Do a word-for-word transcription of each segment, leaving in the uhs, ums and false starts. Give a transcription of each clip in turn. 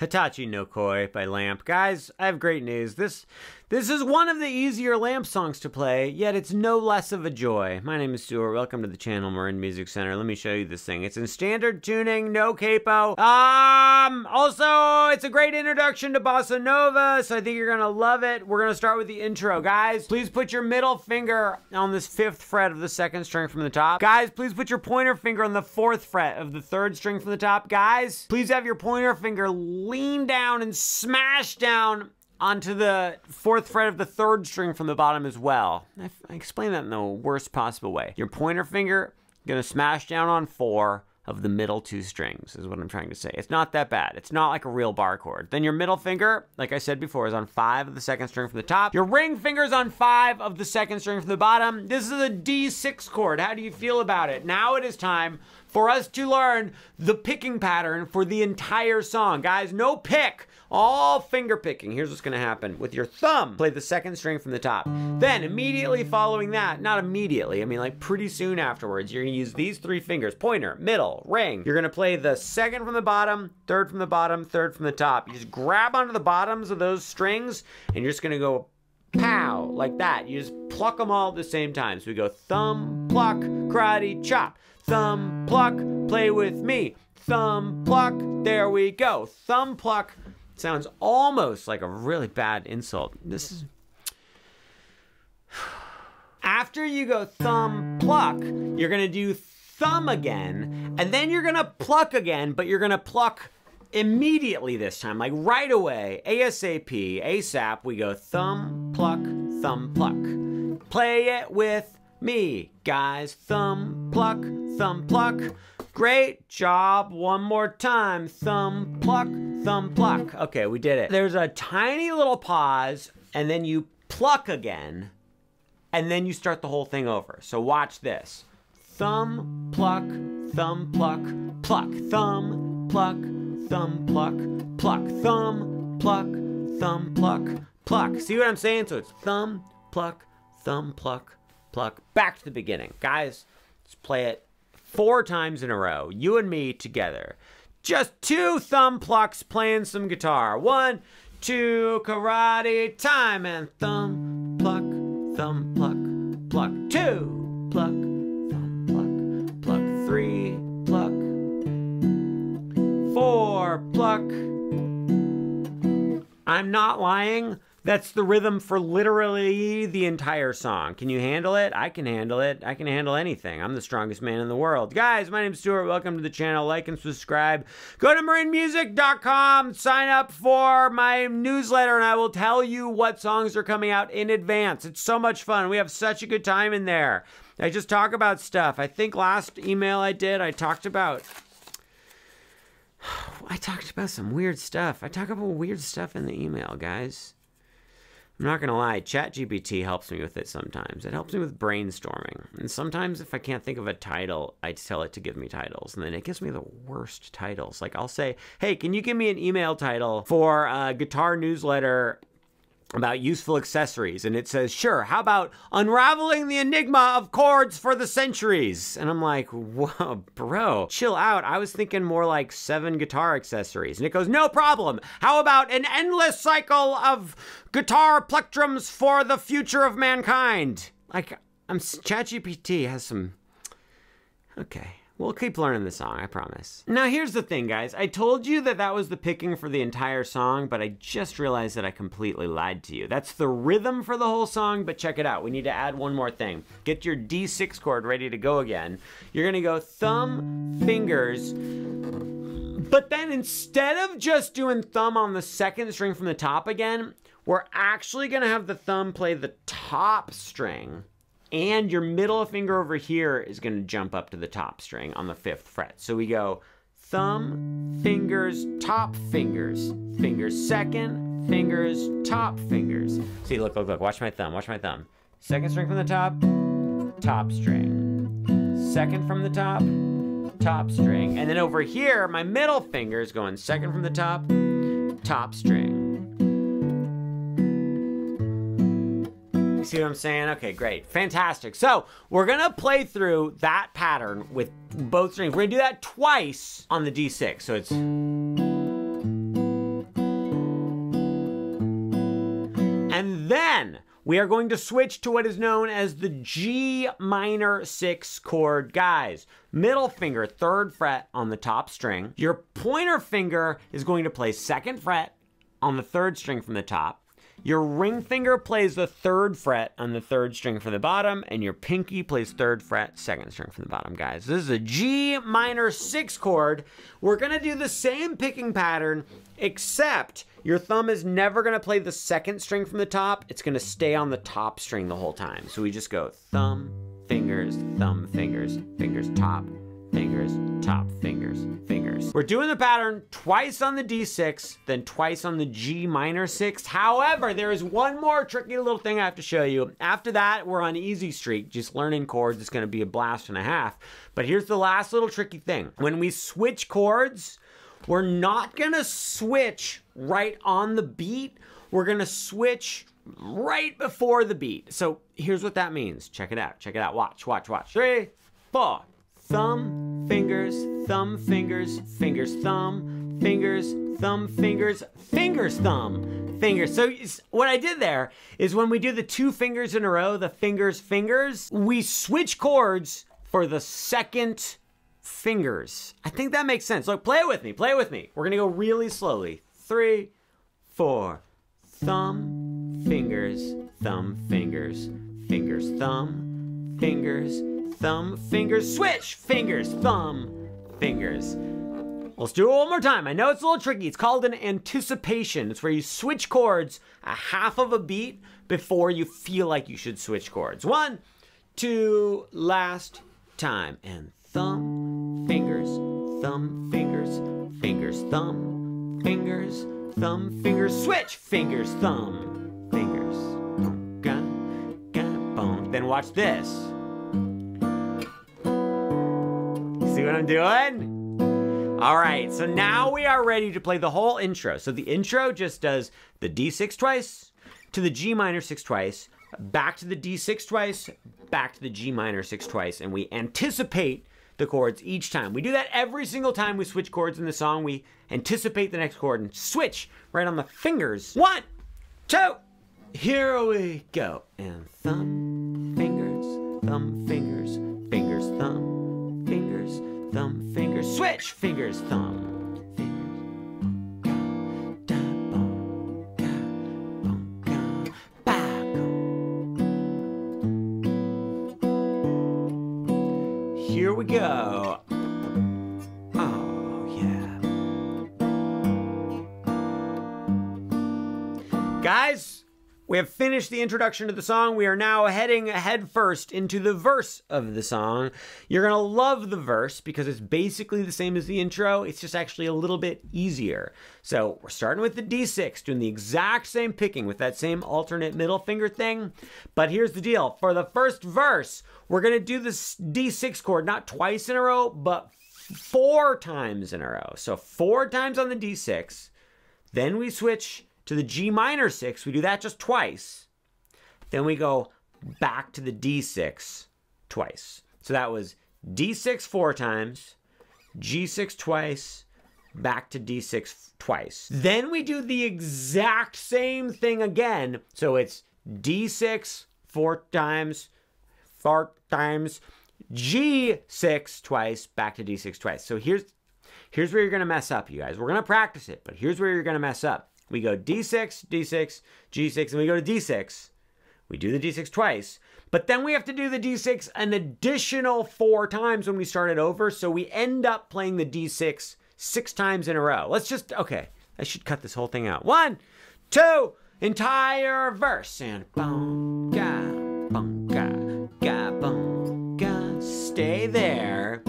Hatachi no Koi by Lamp. Guys, I have great news. This this is one of the easier Lamp songs to play, yet it's no less of a joy. My name is Stuart. Welcome to the channel, Marin Music Center. Let me show you this thing. It's in standard tuning, no capo. Um, also, it's a great introduction to bossa nova, so I think you're gonna love it. We're gonna start with the intro. Guys, please put your middle finger on this fifth fret of the second string from the top. Guys, please put your pointer finger on the fourth fret of the third string from the top. Guys, please have your pointer finger lean down and smash down onto the fourth fret of the third string from the bottom as well. I, I explained that in the worst possible way. Your pointer finger, gonna smash down on four of the middle two strings is what I'm trying to say. It's not that bad. It's not like a real bar chord. Then your middle finger, like I said before, is on five of the second string from the top. Your ring finger's on five of the second string from the bottom. This is a D six chord. How do you feel about it? Now it is time for us to learn the picking pattern for the entire song. Guys, no pick, all finger picking. Here's what's gonna happen. With your thumb, play the second string from the top. Then immediately following that, not immediately, I mean like pretty soon afterwards, you're gonna use these three fingers, pointer, middle, ring. You're gonna play the second from the bottom, third from the bottom, third from the top. You just grab onto the bottoms of those strings and you're just gonna go pow, like that. You just pluck them all at the same time. So we go thumb, pluck, karate, chop. Thumb, pluck, play with me. Thumb, pluck, there we go. Thumb, pluck sounds almost like a really bad insult. This is... After you go thumb, pluck, you're gonna do thumb again, and then you're gonna pluck again, but you're gonna pluck immediately this time, like right away, ASAP, ASAP, we go thumb, pluck, thumb, pluck. Play it with me, guys. Thumb, pluck, thumb, pluck. Great job. One more time. Thumb, pluck, thumb, pluck. Okay, we did it. There's a tiny little pause, and then you pluck again, and then you start the whole thing over. So watch this. Thumb, pluck, thumb, pluck, pluck. Thumb, pluck, thumb, pluck, pluck. Thumb, pluck, thumb, pluck, pluck. See what I'm saying? So it's thumb, pluck, thumb, pluck, pluck. Back to the beginning. Guys, let's play it four times in a row. You and me together. Just two thumb plucks playing some guitar. One, two, karate time. And thumb, pluck, thumb, pluck, pluck. Two, pluck, thumb, pluck, pluck. Three, pluck. Four, pluck. I'm not lying. That's the rhythm for literally the entire song. Can you handle it? I can handle it. I can handle anything. I'm the strongest man in the world. Guys, my name's Stuart. Welcome to the channel. Like and subscribe. Go to marin music dot com. Sign up for my newsletter, and I will tell you what songs are coming out in advance. It's so much fun. We have such a good time in there. I just talk about stuff. I think last email I did, I talked about... I talked about some weird stuff. I talk about weird stuff in the email, guys. I'm not gonna lie, ChatGPT helps me with it sometimes. It helps me with brainstorming. And sometimes if I can't think of a title, I tell it to give me titles. And then it gives me the worst titles. Like I'll say, hey, can you give me an email title for a guitar newsletter about useful accessories? And it says, sure, how about unraveling the enigma of chords for the centuries? And I'm like, whoa, bro, chill out. I was thinking more like seven guitar accessories. And it goes, no problem. How about an endless cycle of guitar plectrums for the future of mankind? Like, I'm ChatGPT has some, okay. We'll keep learning the song, I promise. Now here's the thing, guys. I told you that that was the picking for the entire song, but I just realized that I completely lied to you. That's the rhythm for the whole song, but check it out. We need to add one more thing. Get your D six chord ready to go again. You're gonna go thumb, fingers, but then instead of just doing thumb on the second string from the top again, we're actually gonna have the thumb play the top string. And your middle finger over here is gonna jump up to the top string on the fifth fret. So we go thumb, fingers, top fingers, fingers second, fingers, top fingers. See, look, look, look, watch my thumb, watch my thumb. Second string from the top, top string. Second from the top, top string. And then over here, my middle finger is going second from the top, top string. See what I'm saying? Okay, great. Fantastic. So we're gonna play through that pattern with both strings. We're gonna do that twice on the D six. So it's Then we are going to switch to what is known as the G minor six chord, guys. Middle finger, third fret on the top string. Your pointer finger is going to play second fret on the third string from the top. Your ring finger plays the third fret on the third string from the bottom, and your pinky plays third fret, second string from the bottom, guys. This is a G minor six chord. We're gonna do the same picking pattern, except your thumb is never gonna play the second string from the top. It's gonna stay on the top string the whole time. So we just go thumb, fingers, thumb, fingers, fingers, top, fingers, top, fingers, fingers. We're doing the pattern twice on the D six, then twice on the G minor six. However, there is one more tricky little thing I have to show you. After that, we're on easy streak, just learning chords. It's gonna be a blast and a half. But here's the last little tricky thing. When we switch chords, we're not gonna switch right on the beat. We're gonna switch right before the beat. So here's what that means. Check it out, check it out, watch, watch, watch. Three, four. Thumb, fingers, thumb, fingers, fingers, thumb, fingers, thumb, fingers, fingers, thumb, fingers. So what I did there is when we do the two fingers in a row, the fingers, fingers, we switch chords for the second fingers. I think that makes sense. Look, play it with me, play it with me. We're gonna go really slowly. Three, four, thumb, fingers, thumb, fingers, fingers, thumb, fingers, thumb, fingers, switch, fingers, thumb, fingers. Let's do it one more time. I know it's a little tricky. It's called an anticipation. It's where you switch chords a half of a beat before you feel like you should switch chords. One, two, last time. And thumb, fingers, thumb, fingers, fingers, thumb, fingers, thumb, fingers, switch, fingers, thumb, fingers. Then watch this. See what I'm doing? All right, so now we are ready to play the whole intro. So the intro just does the D six twice, to the G minor six twice, back to the D six twice, back to the G minor six twice, and we anticipate the chords each time. We do that every single time we switch chords in the song. We anticipate the next chord and switch right on the fingers. One, two, here we go. And thumb, fingers, thumb, fingers, fingers, thumb, fingers, thumb, fingers, switch, fingers, thumb, fingers. Here we go. Oh, yeah. Guys, we have finished the introduction to the song. We are now heading headfirst into the verse of the song. You're gonna love the verse because it's basically the same as the intro. It's just actually a little bit easier. So we're starting with the D six, doing the exact same picking with that same alternate middle finger thing. But here's the deal. For the first verse, we're gonna do this D six chord, not twice in a row, but four times in a row. So four times on the D six, then we switch to the G minor six, we do that just twice. Then we go back to the D six twice. So that was D six four times, G six twice, back to D six twice. Then we do the exact same thing again. So it's D six four times, four times, G six twice, back to D six twice. So here's, here's where you're gonna mess up, you guys. We're gonna practice it, but here's where you're gonna mess up. We go D six, D six, G six, and we go to D six. We do the D six twice, but then we have to do the D six an additional four times when we start it over, so we end up playing the D six six times in a row. Let's just, okay, I should cut this whole thing out. One, two, entire verse, and boom, ga, boom, ga, ga, boom, ga. Stay there.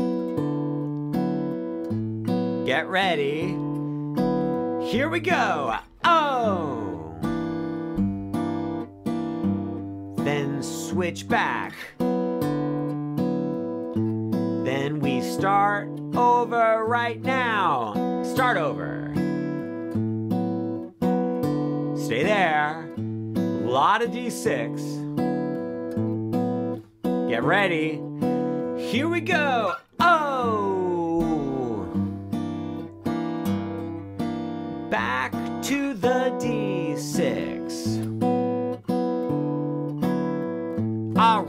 Get ready. Here we go. Oh. Then switch back. Then we start over right now. Start over. Stay there. A lot of D six. Get ready. Here we go. Oh. Back to the D six.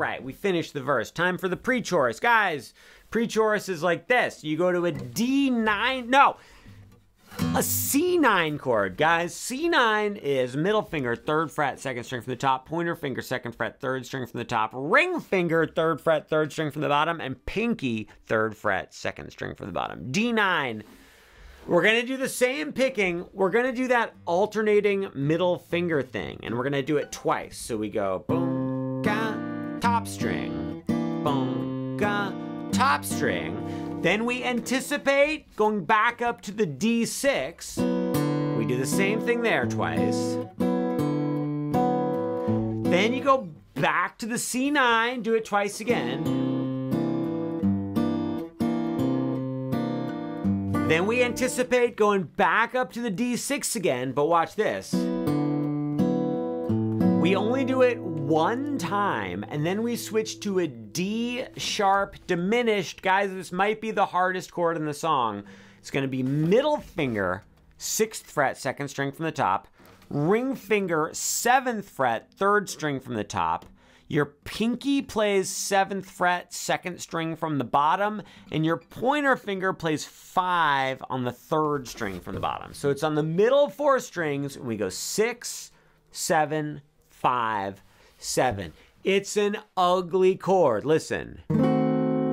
right, we finished the verse. Time for the pre-chorus. Guys, pre-chorus is like this. You go to a D nine, no, a C nine chord, guys. C nine is middle finger, third fret, second string from the top, pointer finger, second fret, third string from the top, ring finger, third fret, third string from the bottom, and pinky, third fret, second string from the bottom. D nine. We're gonna do the same picking. We're gonna do that alternating middle finger thing, and we're gonna do it twice. So we go boom, ga, top string, boom, ga, top string. Then we anticipate going back up to the D six. We do the same thing there twice. Then you go back to the C nine, do it twice again. Then we anticipate going back up to the D six again, but watch this. We only do it one time, and then we switch to a D sharp diminished. Guys, this might be the hardest chord in the song. It's gonna be middle finger, sixth fret, second string from the top, ring finger, seventh fret, third string from the top. Your pinky plays seventh fret, second string from the bottom, and your pointer finger plays five on the third string from the bottom. So it's on the middle four strings, and we go six, seven, five, seven. It's an ugly chord, listen.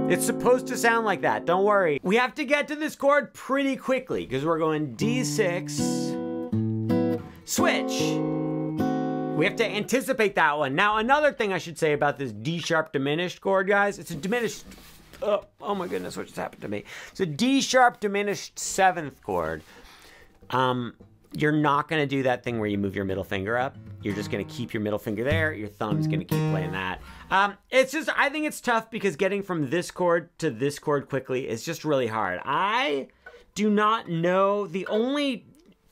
It's supposed to sound like that, don't worry. We have to get to this chord pretty quickly, because we're going D six, switch. We have to anticipate that one. Now, another thing I should say about this D sharp diminished chord, guys, it's a diminished, oh, oh my goodness, what just happened to me? It's a D sharp diminished seventh chord. Um, you're not gonna do that thing where you move your middle finger up. You're just gonna keep your middle finger there. Your thumb's gonna keep playing that. Um, it's just, I think it's tough because getting from this chord to this chord quickly is just really hard. I do not know, the only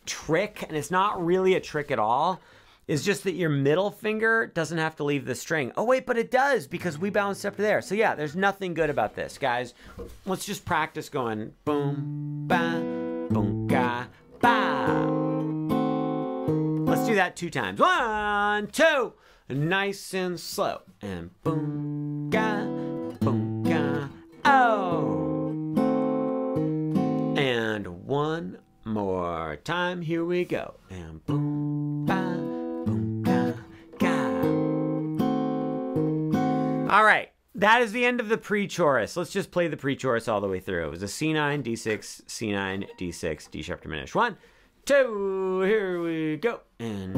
trick, and it's not really a trick at all, is just that your middle finger doesn't have to leave the string. Oh wait, but it does because we bounced up to there. So yeah, there's nothing good about this, guys. Let's just practice going boom, ba, boom, ga, ba. Let's do that two times. One, two, nice and slow. And boom, ga, boom, ga, oh. And one more time, here we go. And boom, ba. All right, that is the end of the pre-chorus. Let's just play the pre-chorus all the way through. It was a C nine, D six, C nine, D six, D sharp diminished. One, two, here we go. And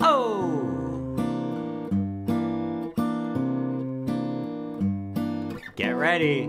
oh. Get ready.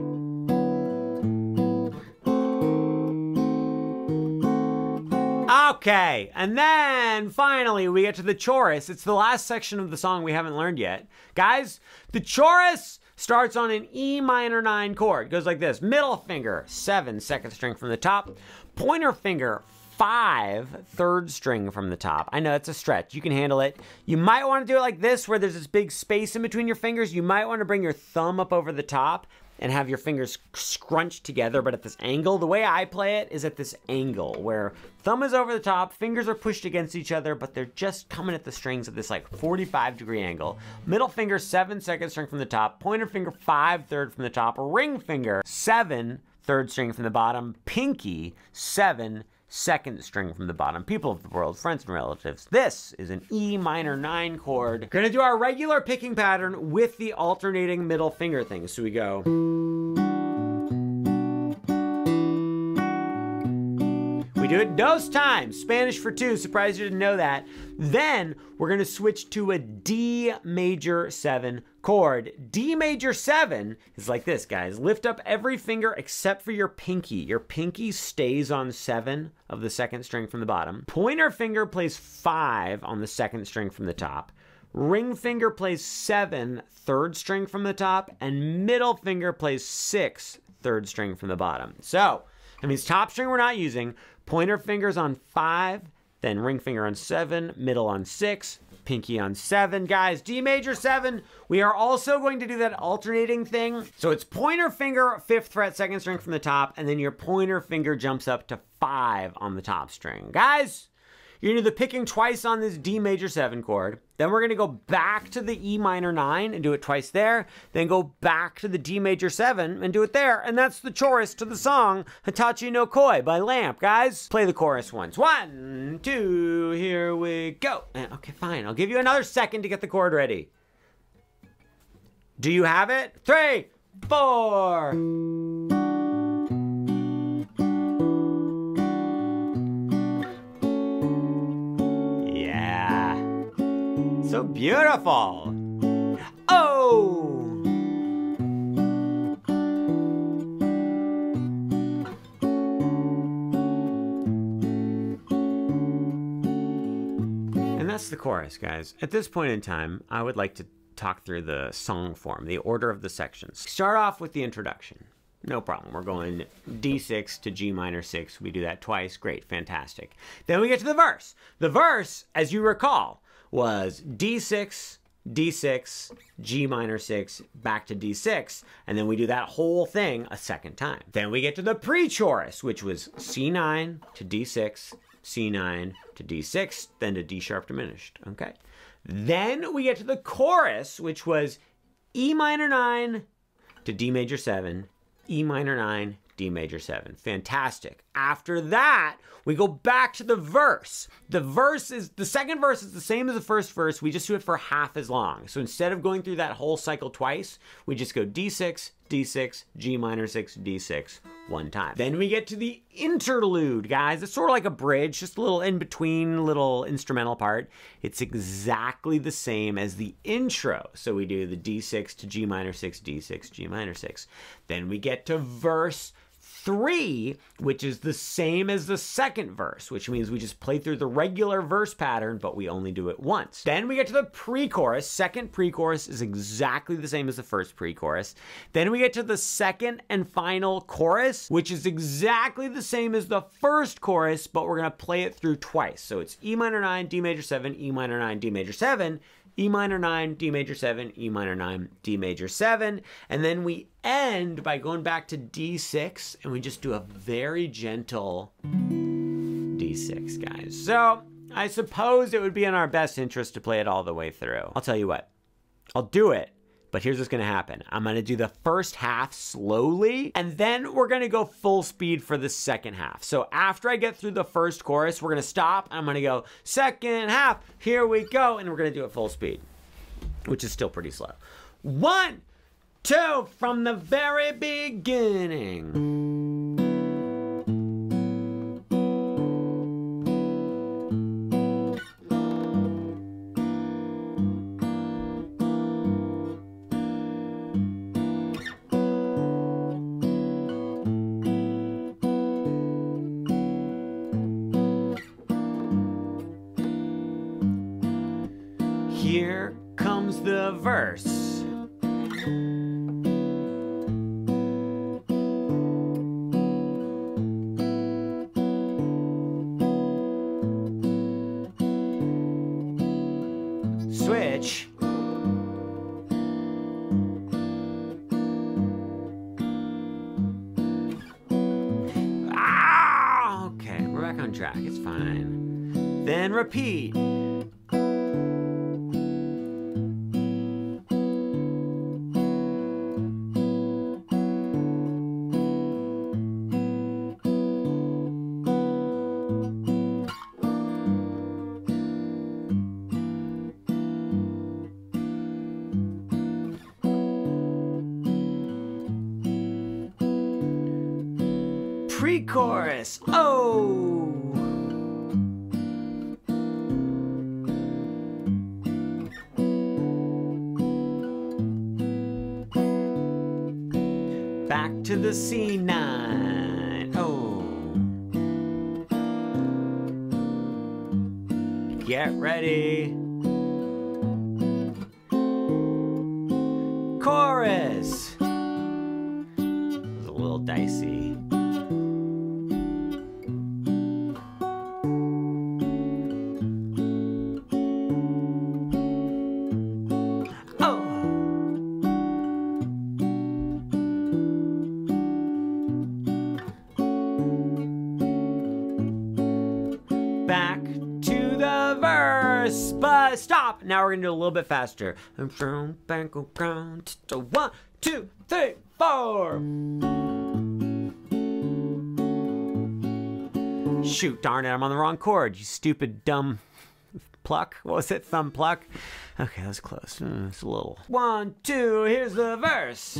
Okay, and then finally we get to the chorus. It's the last section of the song we haven't learned yet. Guys, the chorus starts on an E minor nine chord. It goes like this. Middle finger, seven, second string from the top. Pointer finger, five, third string from the top. I know it's a stretch, you can handle it. You might wanna do it like this where there's this big space in between your fingers. You might wanna bring your thumb up over the top and have your fingers scrunched together, but at this angle. The way I play it is at this angle, where thumb is over the top, fingers are pushed against each other, but they're just coming at the strings at this like forty-five degree angle. Middle finger, seven, second string from the top, pointer finger, five, third from the top, ring finger, seven, third string from the bottom, pinky, seven, second string from the bottom. People of the world, friends and relatives, this is an E minor nine chord. We're gonna do our regular picking pattern with the alternating middle finger thing. So we go. We do it dos times, Spanish for two, surprised you didn't know that. Then we're gonna switch to a D major seven chord. D major seven is like this, guys. Lift up every finger except for your pinky. Your pinky stays on seven of the second string from the bottom. Pointer finger plays five on the second string from the top. Ring finger plays seven, third string from the top, and middle finger plays six, third string from the bottom. So that means top string we're not using, pointer finger's on five, then ring finger on seven, middle on six, pinky on seven. Guys, D major seven, we are also going to do that alternating thing. So it's pointer finger, fifth fret, second string from the top, and then your pointer finger jumps up to five on the top string. Guys, you're gonna do the picking twice on this D major seven chord. Then we're gonna go back to the E minor nine and do it twice there. Then go back to the D major seven and do it there. And that's the chorus to the song Hatachi no Koi by Lamp. Guys, play the chorus once. One, two, here we go. And okay, fine. I'll give you another second to get the chord ready. Do you have it? Three, four. So beautiful. Oh. And that's the chorus, guys. At this point in time, I would like to talk through the song form, the order of the sections. Start off with the introduction. No problem, we're going D six to G minor six. We do that twice, great, fantastic. Then we get to the verse. The verse, as you recall, was D six, D six, G minor six, back to D six, and then we do that whole thing a second time. Then we get to the pre-chorus, which was C nine to D six, C nine to D six, then to D sharp diminished, okay? Then we get to the chorus, which was E minor nine to D major seven, E minor nine, D major seven. Fantastic. After that, we go back to the verse. The verse is, the second verse is the same as the first verse. We just do it for half as long. So instead of going through that whole cycle twice, we just go D six, D six, G minor six, D six one time. Then we get to the interlude, guys. It's sort of like a bridge, just a little in between, little instrumental part. It's exactly the same as the intro. So we do the D six to G minor six, D six, G minor six. Then we get to verse three, which is the same as the second verse, which means we just play through the regular verse pattern, but we only do it once. Then we get to the pre-chorus. Second pre-chorus is exactly the same as the first pre-chorus. Then we get to the second and final chorus, which is exactly the same as the first chorus, but we're gonna play it through twice. So it's E minor nine, D major seven, E minor nine, D major seven, E minor nine, D major seven, E minor nine, D major seven. And then we end by going back to D six and we just do a very gentle D six, guys. So I suppose it would be in our best interest to play it all the way through. I'll tell you what, I'll do it, but here's what's gonna happen. I'm gonna do the first half slowly and then we're gonna go full speed for the second half. So after I get through the first chorus, we're gonna stop. I'm gonna go second half, here we go. And we're gonna do it full speed, which is still pretty slow. One, two, from the very beginning. Here comes the verse. Track, it's fine. Then repeat. Pre-chorus. Oh. Back to the C nine, oh. Get ready. Chorus. It was a little dicey. stop. Now we're gonna do a little bit faster. So one, two, three, four. Shoot, darn it, I'm on the wrong chord, you stupid, dumb pluck. What was it? Thumb pluck? Okay, that was close. Mm, it's a little. One, two, here's the verse.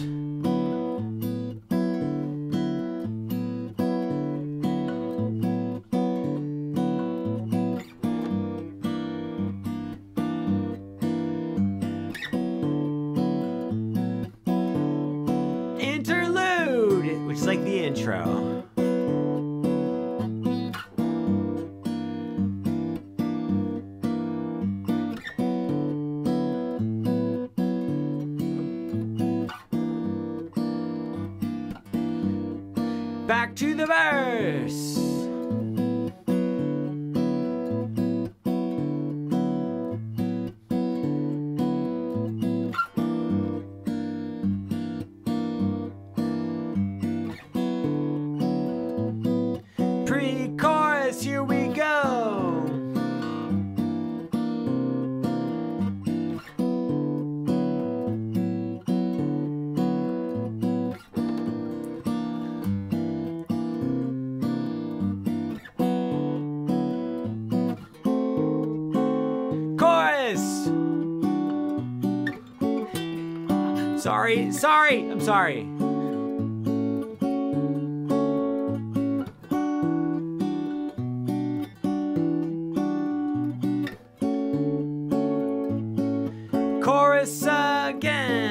Interlude, which is like the intro. Back to the verse. Pre-chorus, here we go. Sorry, sorry, I'm sorry. Chorus again.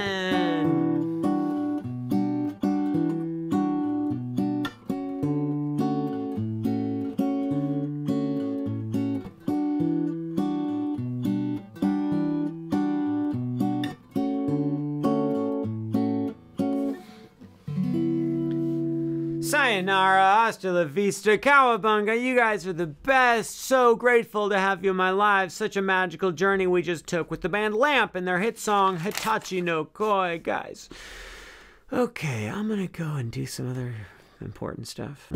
Sayonara, hasta la vista, cowabunga, you guys are the best. So grateful to have you in my life. Such a magical journey we just took with the band Lamp and their hit song, Hatachi no Koi, guys. Okay, I'm gonna go and do some other important stuff.